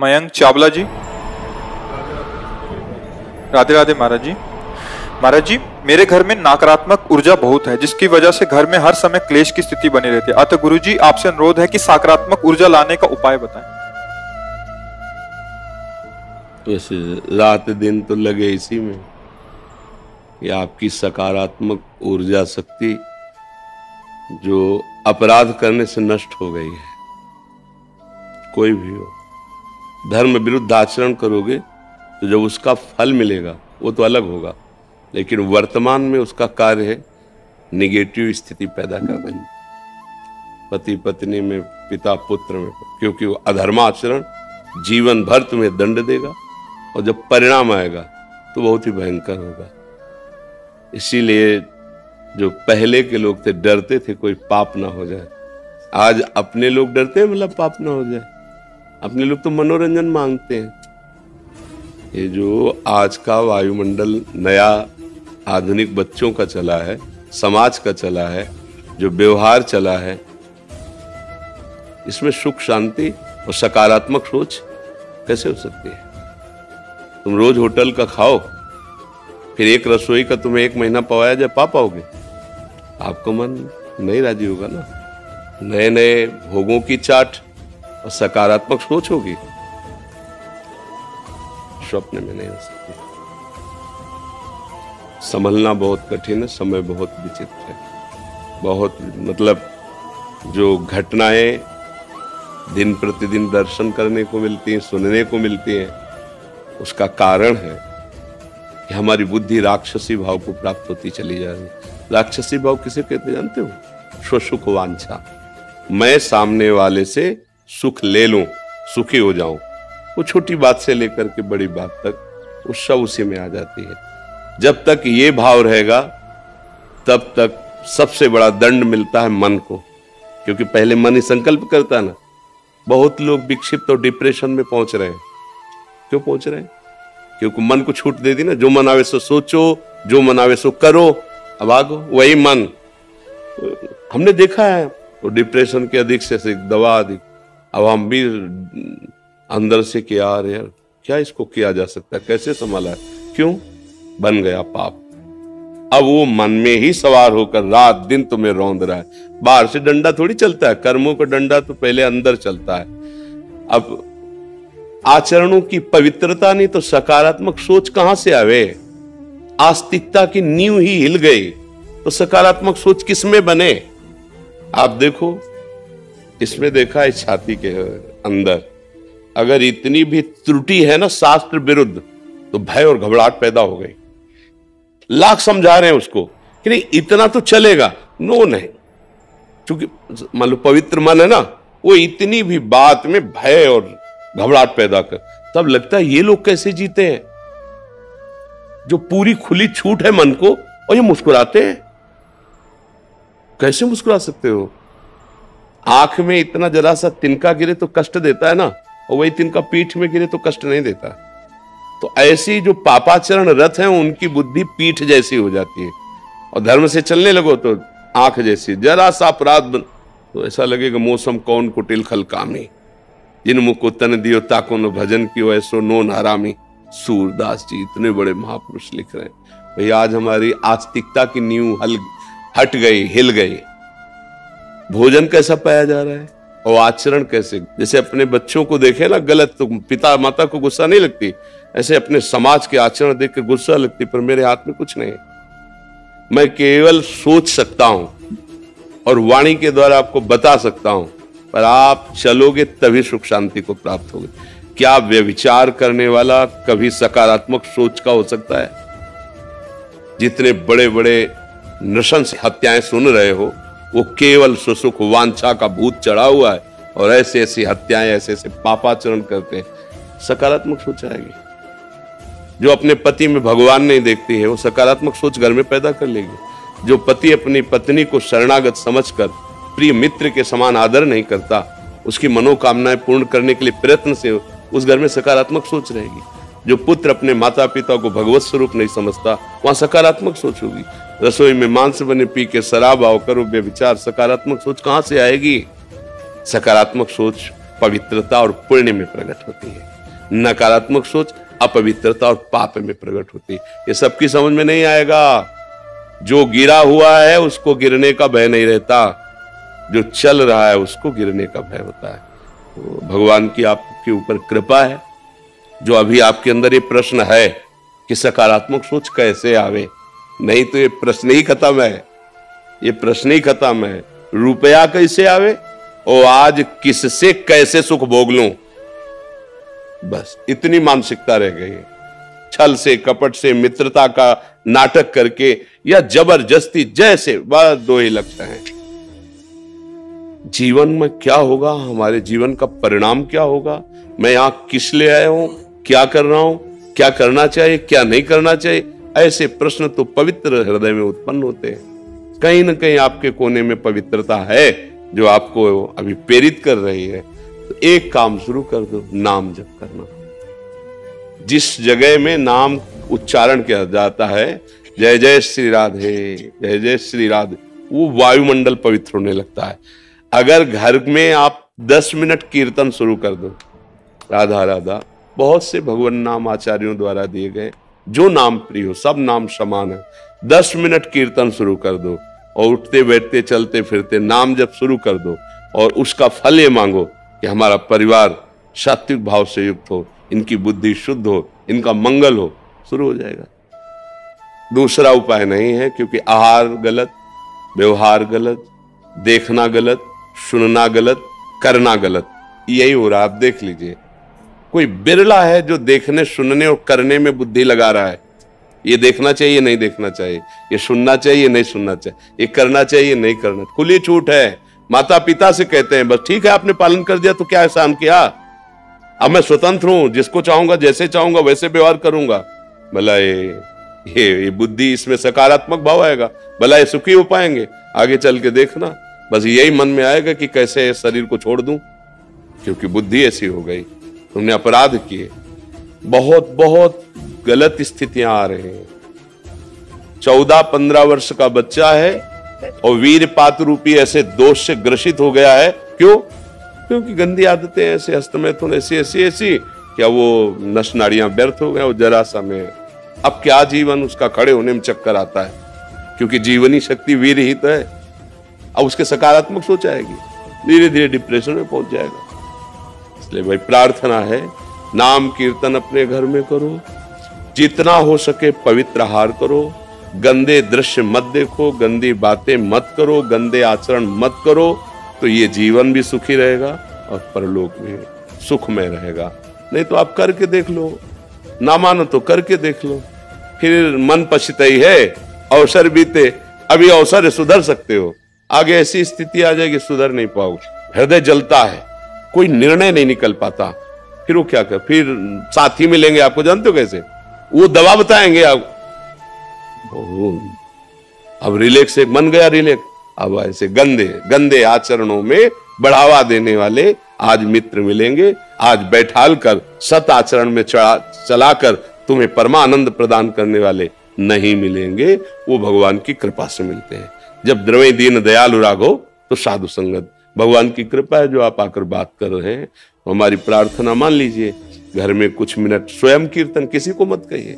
मयंक चावला जी, राधे राधे महाराज जी। महाराज जी, मेरे घर में नकारात्मक ऊर्जा बहुत है जिसकी वजह से घर में हर समय क्लेश की स्थिति बनी रहती है। अतः गुरु जी आपसे अनुरोध है कि सकारात्मक ऊर्जा लाने का उपाय बताएं। वैसे रात दिन तो लगे इसी में कि आपकी सकारात्मक ऊर्जा शक्ति जो अपराध करने से नष्ट हो गई है, कोई भी हो, धर्म विरुद्ध आचरण करोगे तो जब उसका फल मिलेगा वो तो अलग होगा, लेकिन वर्तमान में उसका कार्य है निगेटिव स्थिति पैदा करना पति पत्नी में, पिता पुत्र में, क्योंकि वो अधर्माचरण जीवन भर तुम्हें दंड देगा और जब परिणाम आएगा तो बहुत ही भयंकर होगा। इसीलिए जो पहले के लोग थे डरते थे कोई पाप ना हो जाए, आज अपने लोग डरते हैं मतलब पाप ना हो जाए। अपने लोग तो मनोरंजन मांगते हैं। ये जो आज का वायुमंडल नया आधुनिक बच्चों का चला है, समाज का चला है, जो व्यवहार चला है, इसमें सुख शांति और सकारात्मक सोच कैसे हो सकती है? तुम रोज होटल का खाओ फिर एक रसोई का तुम्हें एक महीना पवाया जाए, पा पाओगे? आपको मन नहीं राजी होगा ना। नए नए भोगों की चाट और सकारात्मक सोच होगी, स्वप्न में नहीं हो सकती। संभलना बहुत कठिन है, समय बहुत विचित्र है, बहुत मतलब जो घटनाएं दिन प्रतिदिन दर्शन करने को मिलती हैं, सुनने को मिलती हैं, उसका कारण है कि हमारी बुद्धि राक्षसी भाव को प्राप्त होती चली जा रही है। राक्षसी भाव किसे कहते जानते हो? स्वसुख वांछा, मैं सामने वाले से सुख ले लूं, सुखी हो जाऊं। वो छोटी बात से लेकर के बड़ी बात तक वो सब उसी में आ जाती है। जब तक ये भाव रहेगा तब तक सबसे बड़ा दंड मिलता है मन को, क्योंकि पहले मन ही संकल्प करता है ना। बहुत लोग विक्षिप्त और डिप्रेशन में पहुंच रहे हैं। क्यों पहुंच रहे हैं? क्योंकि मन को छूट दे दी ना, जो मन आवे सो सोचो, जो मन आवे सो करो। अब आगो वही मन, हमने देखा है वो डिप्रेशन के अधिक से अधिक दवा अधिक। अब हम भी अंदर से क्या यार क्या इसको किया जा सकता है, कैसे संभाला है? क्यों बन गया पाप। अब वो मन में ही सवार होकर रात दिन तुम्हें रौंद रहा है। बाहर से डंडा थोड़ी चलता है, कर्मों का डंडा तो पहले अंदर चलता है। अब आचरणों की पवित्रता नहीं तो सकारात्मक सोच कहां से आवे? आस्तिकता की नींव ही हिल गई तो सकारात्मक सोच किसमें बने? आप देखो, इसमें देखा है छाती के अंदर अगर इतनी भी त्रुटि है ना शास्त्र विरुद्ध तो भय और घबराहट पैदा हो गई। लाख समझा रहे हैं उसको कि नहीं इतना तो चलेगा, नो नहीं, क्योंकि मान लो पवित्र मन है ना, वो इतनी भी बात में भय और घबराहट पैदा कर। तब लगता है ये लोग कैसे जीते हैं जो पूरी खुली छूट है मन को और ये मुस्कुराते हैं। कैसे मुस्कुरा सकते हो? आंख में इतना जरा सा तिनका गिरे तो कष्ट देता है ना, और वही तिनका पीठ में गिरे तो कष्ट नहीं देता। तो ऐसी जो पापाचरण रथ हैं उनकी बुद्धि पीठ जैसी हो जाती है, और धर्म से चलने लगो तो आंख जैसी, जरा सा अपराध तो ऐसा लगेगा मौसम कौन कुटिल खलकामी, जिन मुको तन दियो ताको न भजन कियो ऐसो नो नारामी। सूरदास जी इतने बड़े महापुरुष लिख रहे हैं। भैया आज हमारी आस्तिकता की नींव हट गई, हिल गई। भोजन कैसा पाया जा रहा है और आचरण कैसे? जैसे अपने बच्चों को देखे ना गलत तो पिता माता को गुस्सा नहीं लगती, ऐसे अपने समाज के आचरण देख कर गुस्सा लगती। पर मेरे हाथ में कुछ नहीं, मैं केवल सोच सकता हूं और वाणी के द्वारा आपको बता सकता हूं, पर आप चलोगे तभी सुख शांति को प्राप्त होगे। क्या व्यभिचार करने वाला कभी सकारात्मक सोच का हो सकता है? जितने बड़े बड़े नृशंस हत्याएं सुन रहे हो वो केवल सुसुख वांछा का भूत चढ़ा हुआ है, और ऐसे ऐसी हत्याएं ऐसे ऐसे पापाचरण करते हैं। सकारात्मक सोच आएगी। जो अपने पति में भगवान नहीं देखती है वो सकारात्मक सोच घर में पैदा कर लेगी। जो पति अपनी पत्नी को शरणागत समझकर प्रिय मित्र के समान आदर नहीं करता, उसकी मनोकामनाएं पूर्ण करने के लिए प्रयत्न से उस घर में सकारात्मक सोच रहेगी। जो पुत्र अपने माता पिता को भगवत स्वरूप नहीं समझता वहां सकारात्मक सोच होगी। रसोई में मांस बने पी के शराब आओ करो व्यभिचार, सकारात्मक सोच कहां से आएगी? सकारात्मक सोच पवित्रता और पुण्य में प्रकट होती है, नकारात्मक सोच अपवित्रता और पाप में प्रकट होती है। ये सबकी समझ में नहीं आएगा। जो गिरा हुआ है उसको गिरने का भय नहीं रहता, जो चल रहा है उसको गिरने का भय होता है। तो भगवान की आपके ऊपर कृपा है। जो अभी आपके अंदर ये प्रश्न है कि सकारात्मक सोच कैसे आवे, नहीं तो ये प्रश्न ही खत्म है, ये प्रश्न ही खत्म है। रुपया कैसे आवे और आज किससे कैसे सुख भोग लूं, बस इतनी मानसिकता रह गई है। छल से, कपट से, मित्रता का नाटक करके या जबरदस्ती, जैसे बस दो ही लक्ष्य हैं। जीवन में क्या होगा, हमारे जीवन का परिणाम क्या होगा, मैं यहाँ किस लिए आया हूं, क्या कर रहा हूं, क्या करना चाहिए, क्या नहीं करना चाहिए, ऐसे प्रश्न तो पवित्र हृदय में उत्पन्न होते हैं। कहीं ना कहीं आपके कोने में पवित्रता है जो आपको अभी प्रेरित कर रही है। तो एक काम शुरू कर दो, नाम जप करना। जिस जगह में नाम उच्चारण किया जाता है, जय जय श्री राधे, जय जय श्री राधे, वो वायुमंडल पवित्र होने लगता है। अगर घर में आप 10 मिनट कीर्तन शुरू कर दो, राधा राधा, बहुत से भगवान नाम आचार्यों द्वारा दिए गए, जो नाम प्रिय हो, सब नाम समान है। 10 मिनट कीर्तन शुरू कर दो और उठते बैठते चलते फिरते नाम जब शुरू कर दो और उसका फल ये मांगो कि हमारा परिवार सात्विक भाव से युक्त हो, इनकी बुद्धि शुद्ध हो, इनका मंगल हो, शुरू हो जाएगा। दूसरा उपाय नहीं है, क्योंकि आहार गलत, व्यवहार गलत, देखना गलत, सुनना गलत, करना गलत, यही हो रहा। आप देख लीजिए, कोई बिरला है जो देखने, सुनने और करने में बुद्धि लगा रहा है। ये देखना चाहिए, नहीं देखना चाहिए, ये सुनना चाहिए, नहीं सुनना चाहिए, ये करना चाहिए, नहीं करना। खुली छूट है। माता पिता से कहते हैं, बस ठीक है, आपने पालन कर दिया तो क्या एहसान किया, अब मैं स्वतंत्र हूं, जिसको चाहूंगा, जैसे चाहूंगा, वैसे व्यवहार करूंगा। भला ये बुद्धि, इसमें सकारात्मक भाव आएगा, भला ये सुखी हो पाएंगे। आगे चल के देखना, बस यही मन में आएगा कि कैसे शरीर को छोड़ दूं, क्योंकि बुद्धि ऐसी हो गई, तुमने अपराध किए। बहुत बहुत गलत स्थितियां आ रही हैं। 14-15 वर्ष का बच्चा है और वीरपात रूपी ऐसे दोष से ग्रसित हो गया है। क्यों? क्योंकि गंदी आदतें ऐसे, हस्तमैथुन ऐसी ऐसी ऐसी, क्या वो नस नाड़ियां व्यर्थ हो गए और जरा सा में अब क्या जीवन उसका खड़े होने में चक्कर आता है, क्योंकि जीवनी शक्ति वीर ही तो है। अब उसके सकारात्मक सोच आएगी, धीरे धीरे डिप्रेशन में पहुंच जाएगा। इसलिए भाई प्रार्थना है, नाम कीर्तन अपने घर में करो, जितना हो सके पवित्र आहार करो, गंदे दृश्य मत देखो, गंदी बातें मत करो, गंदे आचरण मत करो, तो ये जीवन भी सुखी रहेगा और परलोक भी सुख में रहेगा। नहीं तो आप करके देख लो, ना मानो तो करके देख लो, फिर मन पछताई है, अवसर बीते, अभी अवसर सुधर सकते हो, आगे ऐसी स्थिति आ जाएगी सुधर नहीं पाओगे। हृदय जलता है, कोई निर्णय नहीं निकल पाता, फिर वो क्या कर, फिर साथी मिलेंगे आपको, जानते हो कैसे, वो दवा बताएंगे आप, अब रिलैक्स से मन गया रिलैक्स, अब ऐसे गंदे गंदे आचरणों में बढ़ावा देने वाले आज मित्र मिलेंगे, आज बैठाल कर सत आचरण में चलाकर तुम्हें परमानंद प्रदान करने वाले नहीं मिलेंगे, वो भगवान की कृपा से मिलते हैं। जब द्रवे दीन दयालु राघो, तो साधु संगत, भगवान की कृपा है जो आप आकर बात कर रहे हैं। तो हमारी प्रार्थना मान लीजिए, घर में कुछ मिनट स्वयं कीर्तन, किसी को मत कहिए,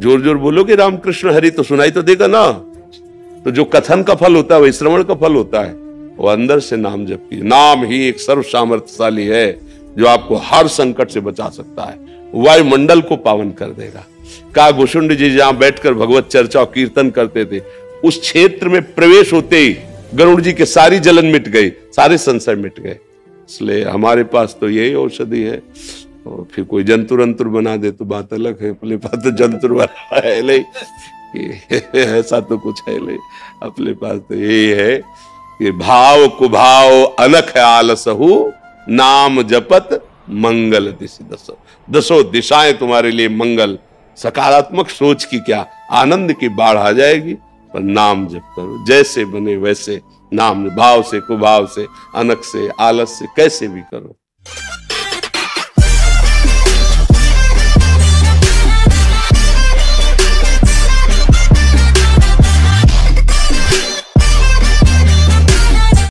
जोर जोर बोलोगे रामकृष्ण हरि तो सुनाई तो देगा ना, तो जो कथन का फल होता है वही श्रवण का फल होता है। वो अंदर से नाम जप कीजिए, नाम ही एक सर्व सामर्थ्यशाली है जो आपको हर संकट से बचा सकता है, वायुमंडल को पावन कर देगा। का घुसुंड जी जहां बैठकर भगवत चर्चा और कीर्तन करते थे, उस क्षेत्र में प्रवेश होते ही गरुड़ जी के सारी जलन मिट गई, सारे संशय मिट गए। इसलिए हमारे पास तो यही औषधि है। और फिर कोई जंतुर अंतुर बना दे तो बात अलग है, अपने पास तो जंतुर बना है नहीं, ऐसा तो कुछ है नहीं, अपने पास तो यही है कि भाव कुभाव अनख आलसहु नाम जपत मंगल दिशि दसो, दसो दिशाएं तुम्हारे लिए मंगल। सकारात्मक सोच की क्या, आनंद की बाढ़ आ जाएगी। पर नाम जप करो, जैसे बने वैसे नाम, भाव से, कुभाव से, अनख से, आलस से, कैसे भी करो।